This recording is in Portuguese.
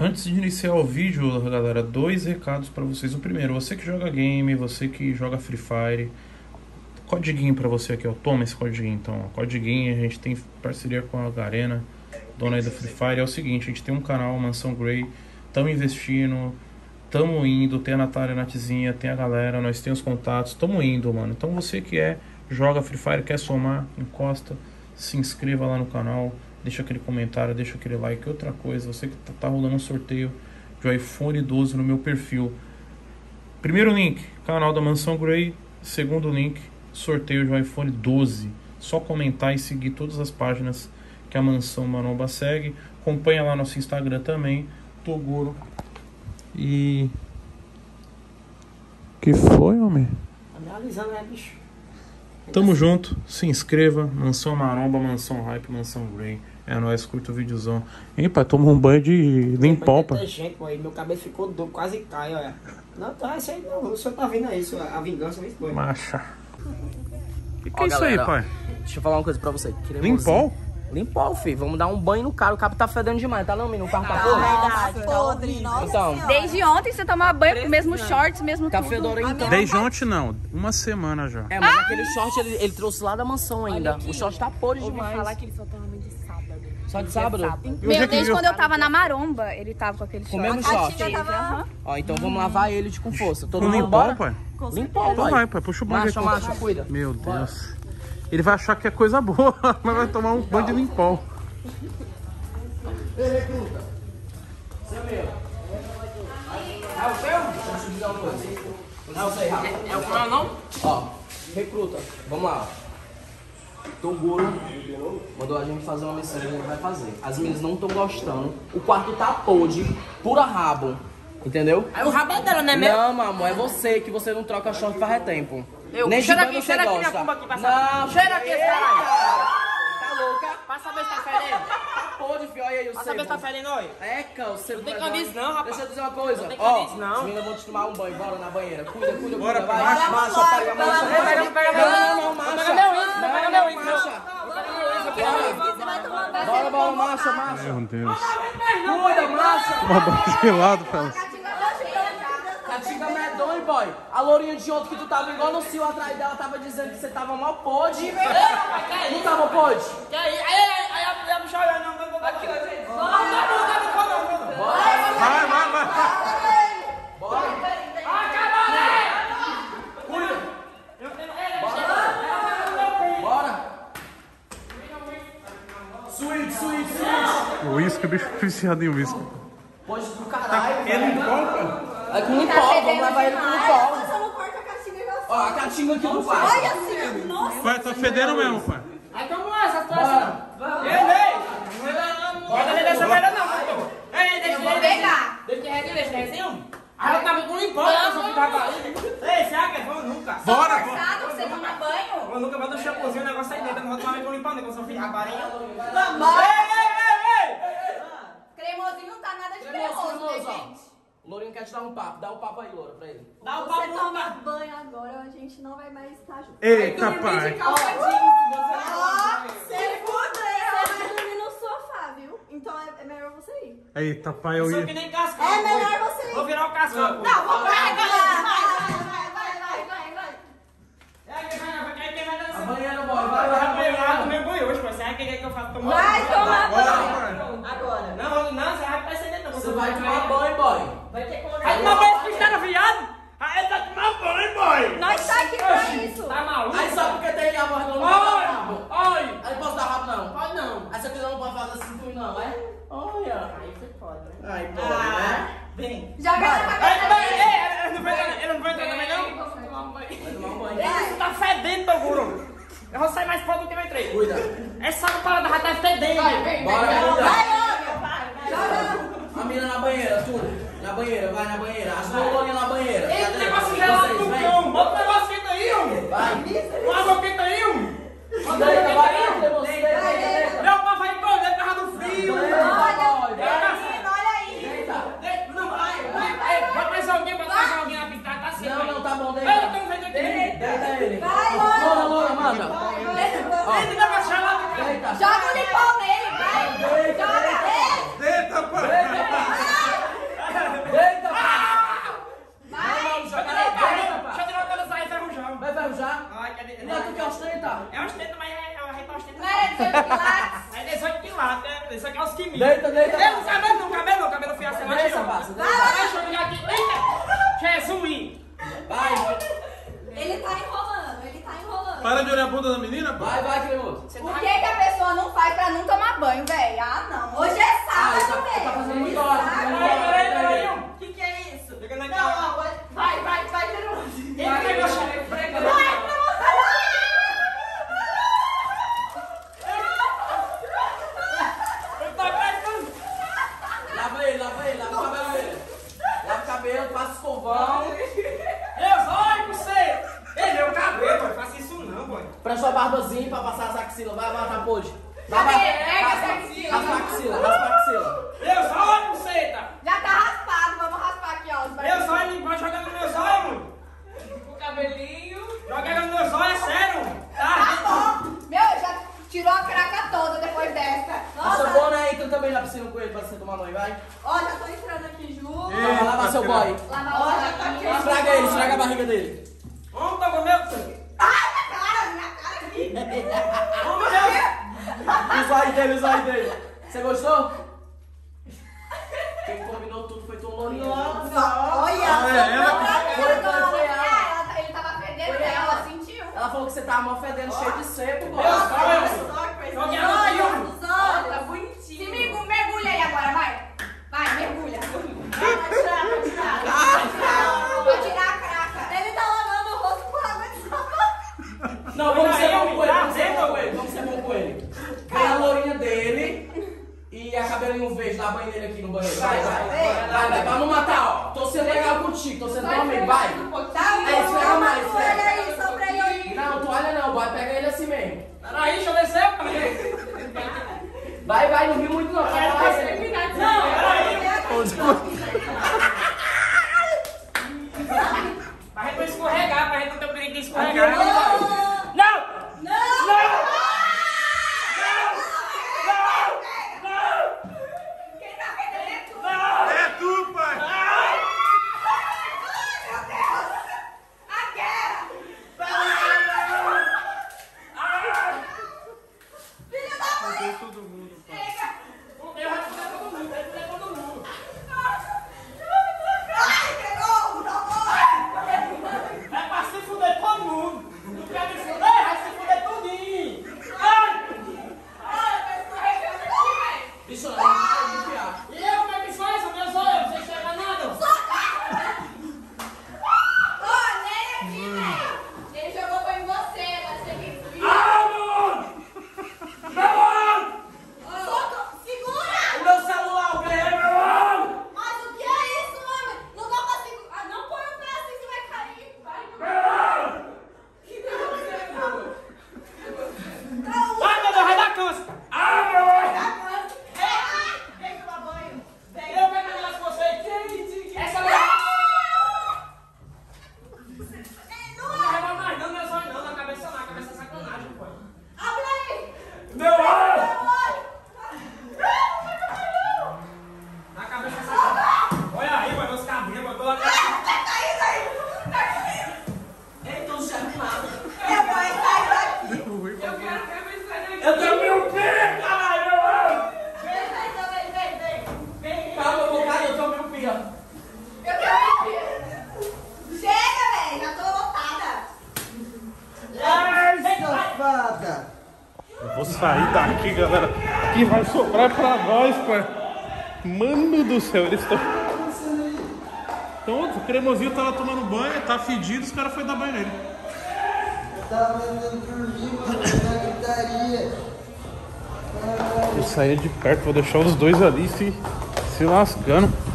Antes de iniciar o vídeo, galera, dois recados para vocês. O primeiro, você que joga game, você que joga Free Fire, codiguinho para você aqui, ó. Toma esse codiguinho, então. Ó. Codiguinho, a gente tem parceria com a Garena, dona aí do Free Fire. É o seguinte, a gente tem um canal, Mansão Grey, estamos investindo, estamos indo, tem a Natália, a Natizinha, tem a galera, nós temos os contatos, estamos indo, mano. Então você que joga Free Fire, quer somar, encosta, se inscreva lá no canal, deixa aquele comentário, deixa aquele like. Outra coisa, você que tá rolando um sorteio de iPhone 12 no meu perfil. Primeiro link, canal da Mansão Grey. Segundo link, sorteio de iPhone 12. Só comentar e seguir todas as páginas que a Mansão Manoba segue. Acompanha lá nosso Instagram também, Toguro. E... que foi, homem? Analisando, né, bicho? Tamo junto, se inscreva, Mansão Maromba, Mansão Hype, Mansão Grey. É nóis, curta o videozão. Ih, pai, toma um banho de Limpop. Meu cabelo ficou duro, quase cai, olha. Não, tá, isso aí não, o senhor tá vendo aí, a vingança vem doida. Macha. Que ó, é galera, isso aí, pai? Deixa eu falar uma coisa pra você. Limpop? Limpou, filho. Vamos dar um banho no carro. O carro tá fedendo demais, tá não, menino? O carro tá podre. Podre, nossa. Então, desde ontem você tomava banho com o mesmo shorts, mesmo tudo. Tá fedorento, então. Desde ontem não. Uma semana já. É, mas aquele short ele trouxe lá da mansão ainda. O short tá podre demais. Falar que ele só toma banho de sábado. Só de sábado? Meu, desde quando eu tava na Maromba, ele tava com aquele short. Com o mesmo short. Ó, então vamos lavar ele com força. Todo mundo limpou, pai? Limpou, pai. Vai, pai. Puxa o banho aqui. Macho, cuida. Meu Deus. Ele vai achar que é coisa boa, mas vai tomar um banho de Limpol. É o canal, não? Ó, recruta. Vamos lá. Toguro mandou a gente fazer uma missão que a gente vai fazer. As meninas não estão gostando. O quarto tá podre, pura rabo. Entendeu? Aí o rabo é dela, né, meu? Não, mamãe, é você que você não troca short faz tempo. Nem cheira aqui, cheira aqui minha cumba aqui, passa a mão. Cheira aqui, caralho. Tá louca? Passa a vez, tá fedendo. Tá podre, filho, olha aí o seu. Passa a vez, tá fedendo, olha. É, cara, você não tem camisa, não, rapaz. Deixa eu dizer uma coisa. Não tem camisa, não. As meninas vão te tomar um banho, bora na banheira. Cuida, cuida, cuida. Bora, macho, macho, só pega a macho. Não, não, macho. Não pega meu índio, não pega meu índio. Bora, bora, macho, macho. Meu Deus. Cuida, macho. Toma banho de lado, Félix. Boy, a lourinha de ontem que tu tava igual no cio atrás dela tava dizendo que você tava mal pode. Não tava pode? E aí? Aí a bicha olhando, não vai aqui, ó. Vai. Bora. Acabou, né? Bora. Suíte. O uísque, o bicho viciado em uísque. Pode do caralho. Ele não compra. É com Limpol, vamos levar ele com Limpol. Nossa, no quarto a catinga já. Ó, a catinga aqui no quarto. Olha assim, nossa. Pai, tá fedendo mesmo, pai. Aí como essa, tu acha? Ei! Bota ele nessa merda não, ei, pegar. Deixa que regueleja, né? Sem um. Aí ela tava com Limpol, só que tava aí. Ei, será que é bom nunca? Bora, bora. Você toma banho? Eu nunca vou dar um shampoozinho, o negócio aí dentro. Não vou tomar banho com Limpol, né? Com seu filho, raparinha. Ei! Cremosinho não tá nada de cremoso, né, gente? Lourinho quer te dar um papo. Dá o papo aí, Loura, pra ele. Dá o papo, você toma banho agora, a gente não vai mais estar junto. Eita, pai. Você fudeu. Você dormir no sofá, viu? Então é melhor você ir. Eita, pai, eu ia... que nem cascão. É melhor você ir. Vou virar o cascão. Não, vou pegar. Vai. A banheira, bora. Vai comer banho hoje, mas você vai querer que eu faça tomar banho? Vai tomar banho. Agora. Não, você vai perceber, não. Você vai tomar banho, boy. Vai ter como... Aí uma vez que está no viado, aí tá tomando banho, boy! Nós tá aqui pra isso! Tá maluco? Aí só porque tem a voz do rabo! Olha! Aí posso dar rabo não? Pode não! Aí você não pode fazer assim tu não, é? Olha! Aí você pode, né? Aí pode, né? Vem! Joga na cabeça! Ele não vai entrar também não? Vai tomar um banho! Vai tomar um banho! Isso tá fedendo, Toguro! Eu vou sair mais pronto do que eu entrei! Cuida! Essa parada já tá fedendo! Bora, vai! A mina na banheira, tudo! Na banheira, vai na banheira. As duas na banheira. Esse negócio gelado no cão. Bota o negócio quente aí, homem. Vai. Bota o quente aí, homem. Bota o quente aí, homem. Meu pai vai embora, terra do frio. Olha aí. Não, vai. Vai mais alguém apitar, tá certo. Não, tá bom, deixa. Eu tô vendo aqui. Deita ele. Vai, Loura. Loura, manda. Esse negócio gelado no cão. Joga o Limpol nele, vai. Deita, pai. bunda da menina? Pô? Vai, Cremoso. Por que a pessoa não faz pra não tomar banho, velho? Ah, não. Hoje é sábado, velho. Tá fazendo muito ótimo. Peraí. O que é isso? Não, vai, Cremoso. Vai, passa escovão. Eu vai com você. Ele é o cabelo, não faça isso não, boy. Prancha a barbazinha pra passar as axilas. Vai matar hoje. Raspa a axila. Eu só olho com você, tá? Já tá raspado, vamos raspar aqui, ó. Eu só olho, vai jogar no meu zóio. O cabelinho. Joga no meu zóio, é sério. Tá bom. Meu, já tirou a craca toda depois dessa. Nossa, bom, né? Entra também na piscina com ele pra você tomar banho, vai. Ó, já tô entrando aqui junto. É, lavar seu boy. Estraga ele, estraga a barriga dele. Vamos, tá comendo? Ai, minha cara aqui. Vamos, meu. O zóio dele. Você gostou? Quem combinou tudo foi tão lourinho. Nossa, olha. Ele tava perdendo ela, sentiu. Ela falou que você tava mó fedendo, cheio de sepo, boy. Olha, tá bonitinho. Se mergulha aí agora, vai. Vai, mergulha. Vou tirar a craca. Ele tá lavando o rosto com água de sabão. Não, vamos ser bom com ele. Pega a lourinha dele e a cabelinho verde, dá banho nele aqui no banheiro. Vai, pra não matar, ó. Tô sendo legal contigo, tô sendo homem, vai. É, esfrega mais. Olha aí, sobre ele aí. Não, toalha não, vai, pega ele assim mesmo. Peraí, deixa eu descer, pai. Vai, não vi muito não. Pra gente não escorregar, pra gente não ter o perigo de escorregar. Não! Quem tá perdendo é tu! Não! É tu, pai! Meu Deus! A guerra! Filho da mãe! Todo mundo. Então, o Cremosinho tava tomando banho, tá fedido, os caras foram dar banho nele. Eu tava andando por mim, mano, na gritaria. Eu saí de perto, vou deixar os dois ali se lascando.